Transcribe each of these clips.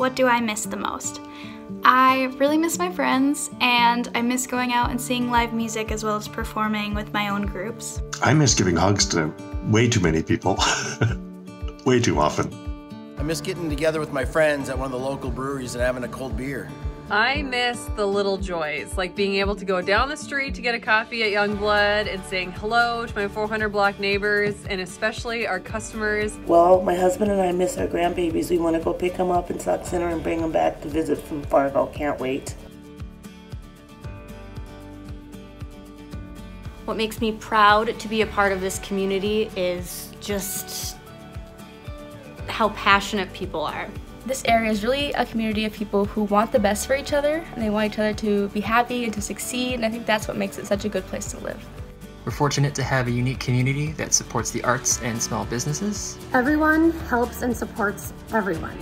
What do I miss the most? I really miss my friends, and I miss going out and seeing live music as well as performing with my own groups. I miss giving hugs to way too many people, way too often. I miss getting together with my friends at one of the local breweries and having a cold beer. I miss the little joys, like being able to go down the street to get a coffee at Youngblood and saying hello to my 400 block neighbors and especially our customers. Well, my husband and I miss our grandbabies. We want to go pick them up in Sauk Center and bring them back to visit from Fargo. Can't wait. What makes me proud to be a part of this community is just how passionate people are. This area is really a community of people who want the best for each other, and they want each other to be happy and to succeed, and I think that's what makes it such a good place to live. We're fortunate to have a unique community that supports the arts and small businesses. Everyone helps and supports everyone.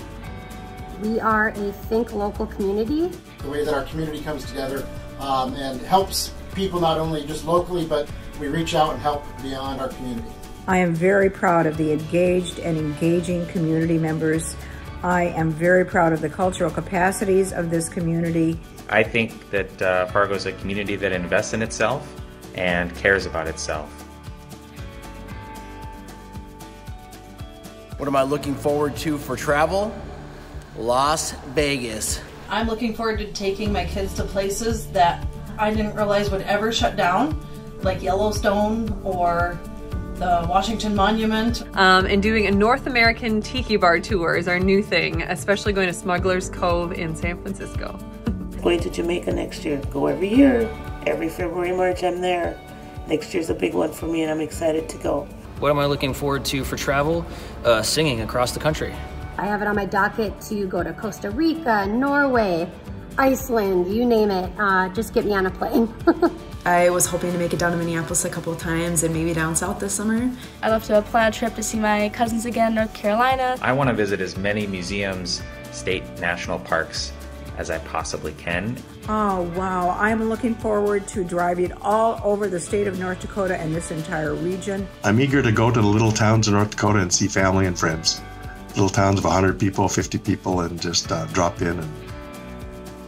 We are a think local community. The way that our community comes together and helps people not only just locally, but we reach out and help beyond our community. I am very proud of the engaged and engaging community members. I am very proud of the cultural capacities of this community. I think that Fargo is a community that invests in itself and cares about itself. What am I looking forward to for travel? Las Vegas. I'm looking forward to taking my kids to places that I didn't realize would ever shut down, like Yellowstone or the Washington Monument. And doing a North American tiki bar tour is our new thing, especially going to Smuggler's Cove in San Francisco. Going to Jamaica next year. Go every year. Every February, March, I'm there. Next year's a big one for me and I'm excited to go. What am I looking forward to for travel? Singing across the country. I have it on my docket to go to Costa Rica, Norway, Iceland, you name it. Just get me on a plane. I was hoping to make it down to Minneapolis a couple of times and maybe down south this summer. I'd love to plan a trip to see my cousins again in North Carolina. I want to visit as many museums, state, national parks as I possibly can. Oh wow, I'm looking forward to driving all over the state of North Dakota and this entire region. I'm eager to go to the little towns in North Dakota and see family and friends. Little towns of 100 people, 50 people, and just drop in and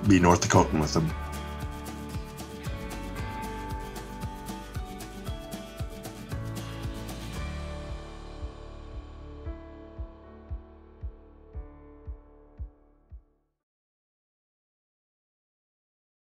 be North Dakotan with them.